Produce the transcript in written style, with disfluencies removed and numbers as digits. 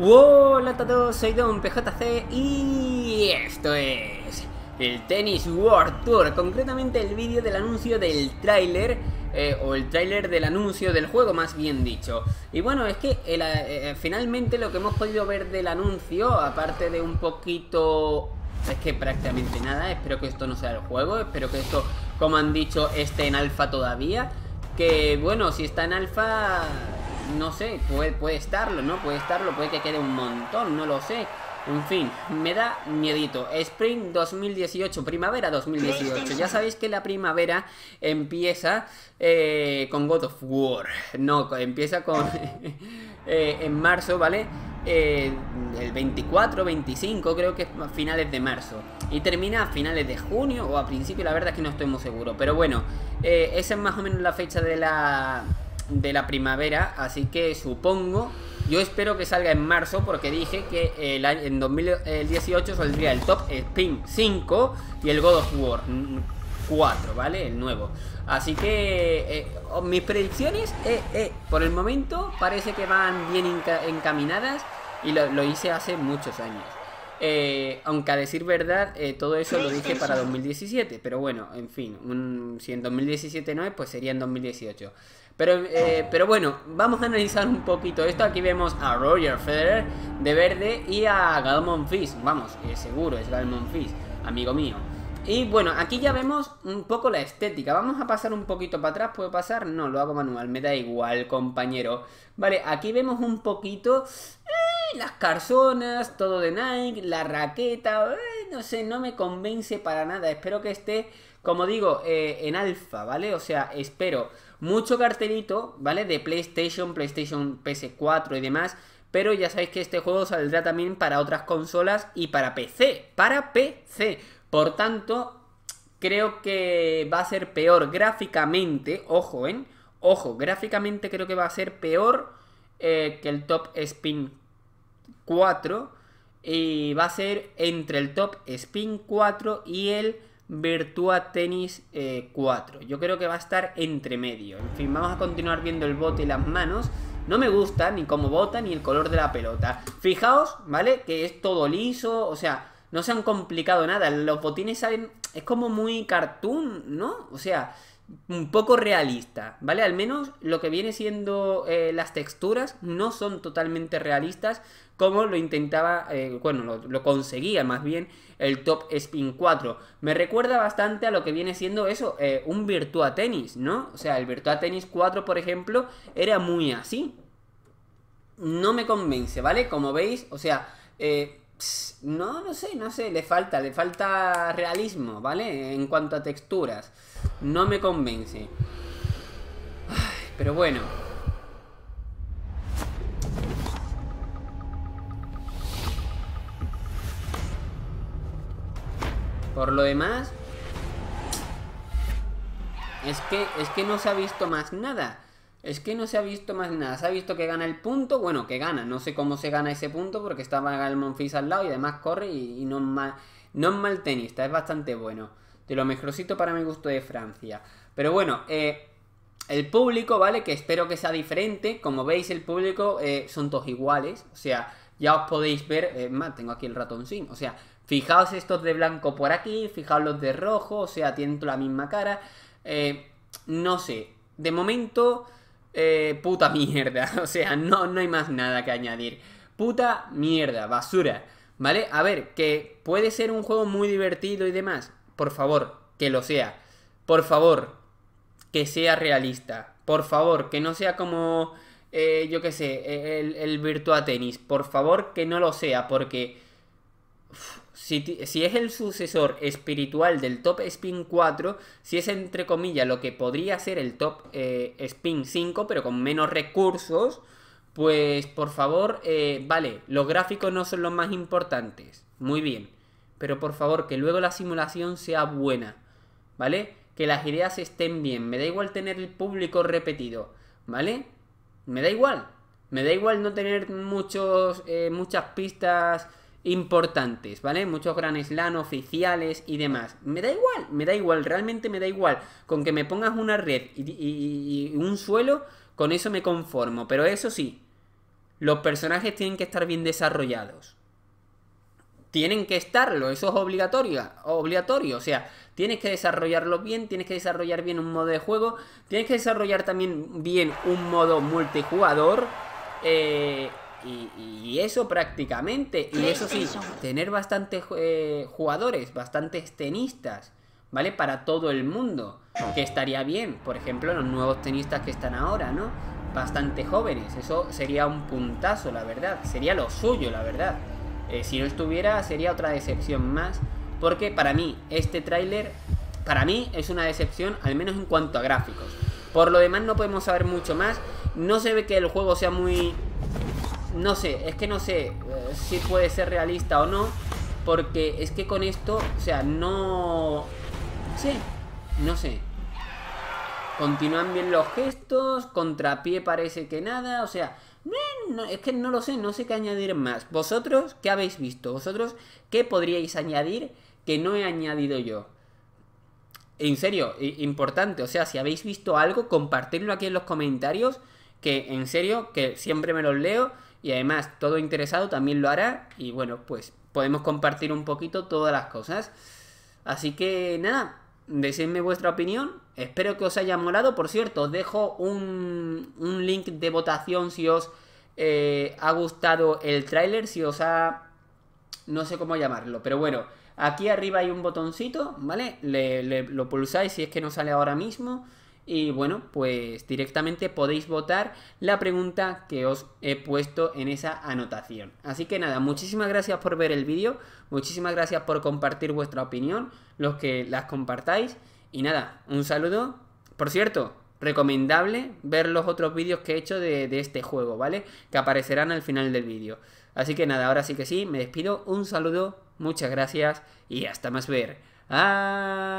Hola a todos, soy Don PJC y esto es el Tennis World Tour, concretamente el vídeo del anuncio del tráiler, o el tráiler del anuncio del juego más bien dicho. Y bueno, es que finalmente lo que hemos podido ver del anuncio, aparte de un poquito... es que prácticamente nada, espero que esto no sea el juego, espero que esto, como han dicho, esté en alfa todavía. Que bueno, si está en alfa... no sé, puede estarlo, ¿no? Puede estarlo, puede que quede un montón, no lo sé. En fin, me da miedito. Spring 2018, primavera 2018. Ya sabéis que la primavera empieza con God of War. No, empieza con... en marzo, ¿vale? El 24, 25, creo que es a finales de marzo. Y termina a finales de junio o a principio, la verdad es que no estoy muy seguro. Pero bueno, esa es más o menos la fecha de la... primavera, así que supongo, yo espero que salga en marzo, porque dije que en 2018 saldría el Top Spin 5 y el God of War 4, ¿vale? El nuevo. Así que mis predicciones, por el momento parece que van bien encaminadas, y lo hice hace muchos años. Aunque a decir verdad, todo eso lo dije para 2017, pero bueno, en fin, si en 2017 no es, pues sería en 2018. Pero bueno, vamos a analizar un poquito esto. Aquí vemos a Roger Federer de verde y a Gael Monfils. Vamos, seguro es Gael Monfils, amigo mío. Y bueno, aquí ya vemos un poco la estética. Vamos a pasar un poquito para atrás. ¿Puedo pasar? No, lo hago manual, me da igual, compañero. Vale, aquí vemos un poquito... las calzonas, todo de Nike, la raqueta, no sé, no me convence para nada. Espero que esté, como digo, en alfa, ¿vale? O sea, espero mucho cartelito, ¿vale? De PlayStation, PS4 y demás. Pero ya sabéis que este juego saldrá también para otras consolas y para PC, Por tanto, creo que va a ser peor gráficamente, ojo, ¿eh? Ojo, gráficamente creo que va a ser peor que el Top Spin 4, y va a ser entre el Top Spin 4 y el Virtua Tennis 4. Yo creo que va a estar entre medio. En fin, vamos a continuar viendo el bote y las manos. No me gusta ni cómo bota ni el color de la pelota. Fijaos, ¿vale? Que es todo liso, o sea, no se han complicado nada. Los botines salen... es como muy cartoon, ¿no? O sea, un poco realista, ¿vale? Al menos lo que viene siendo las texturas no son totalmente realistas, como lo intentaba, bueno, lo conseguía más bien el Top Spin 4. Me recuerda bastante a lo que viene siendo eso, un Virtua Tennis, ¿no? O sea, el Virtua Tennis 4, por ejemplo, era muy así. No me convence, ¿vale? Como veis, o sea, no sé, le falta realismo, ¿vale? En cuanto a texturas, no me convence. Ay, pero bueno... por lo demás, es que no se ha visto más nada. Se ha visto que gana el punto. Bueno, que gana. No sé cómo se gana ese punto, porque estaba Gael Monfils al lado y además corre y no es mal tenista. Es bastante bueno. De lo mejorcito para mi gusto de Francia. Pero bueno, el público, ¿vale? Que espero que sea diferente. Como veis, el público son todos iguales. O sea, ya os podéis ver. Más, tengo aquí el ratoncín. O sea... fijaos estos de blanco por aquí, fijaos los de rojo, o sea, tienen la misma cara. No sé, de momento, puta mierda, o sea, no hay más nada que añadir. Puta mierda, basura, ¿vale? A ver, que puede ser un juego muy divertido y demás, por favor, que lo sea. Por favor, que sea realista, por favor, que no sea como, yo qué sé, el Virtua Tennis. Por favor, que no lo sea, porque... Si es el sucesor espiritual del Top Spin 4, si es entre comillas lo que podría ser el Top Spin 5, pero con menos recursos, pues por favor, vale, los gráficos no son los más importantes, muy bien, pero por favor que luego la simulación sea buena, ¿vale? Que las ideas estén bien, me da igual tener el público repetido, ¿vale? Me da igual no tener muchas pistas importantes, ¿vale? Muchos Grand Slam oficiales y demás. Me da igual, realmente me da igual. Con que me pongas una red y un suelo, con eso me conformo. Pero eso sí, Los personajes tienen que estar bien desarrollados. Tienen que estarlo, eso es obligatorio, o sea, tienes que desarrollarlo bien, tienes que desarrollar bien un modo de juego, tienes que desarrollar también bien un modo multijugador, y eso prácticamente, y eso sí, tener bastantes jugadores, bastantes tenistas, ¿vale? Para todo el mundo, que estaría bien, por ejemplo, los nuevos tenistas que están ahora, ¿no? Bastante jóvenes, eso sería un puntazo, la verdad, sería lo suyo, la verdad. Si no estuviera, sería otra decepción más, porque para mí este tráiler, para mí es una decepción, al menos en cuanto a gráficos. Por lo demás no podemos saber mucho más. No se ve que el juego sea muy... no sé, es que no sé si puede ser realista o no, porque es que con esto, o sea, no... sí, no sé. Continúan bien los gestos, contrapié parece que nada, o sea... no, es que no lo sé, no sé qué añadir más. ¿Vosotros qué habéis visto? ¿Vosotros qué podríais añadir que no he añadido yo? En serio, importante. O sea, si habéis visto algo, compartidlo aquí en los comentarios, que en serio, que siempre me los leo. Y además, todo interesado también lo hará. Y bueno, pues podemos compartir un poquito todas las cosas. Así que nada, decidme vuestra opinión. Espero que os haya molado. Por cierto, os dejo un link de votación si os ha gustado el tráiler, si os ha... no sé cómo llamarlo, pero bueno, aquí arriba hay un botoncito, ¿vale? Lo pulsáis si es que no sale ahora mismo. Y bueno, pues directamente podéis votar la pregunta que os he puesto en esa anotación. Así que nada, muchísimas gracias por ver el vídeo. Muchísimas gracias por compartir vuestra opinión, los que las compartáis. Y nada, un saludo. Por cierto, recomendable ver los otros vídeos que he hecho de este juego, ¿vale? Que aparecerán al final del vídeo. Así que nada, ahora sí que sí, me despido. Un saludo, muchas gracias y hasta más ver. Adiós.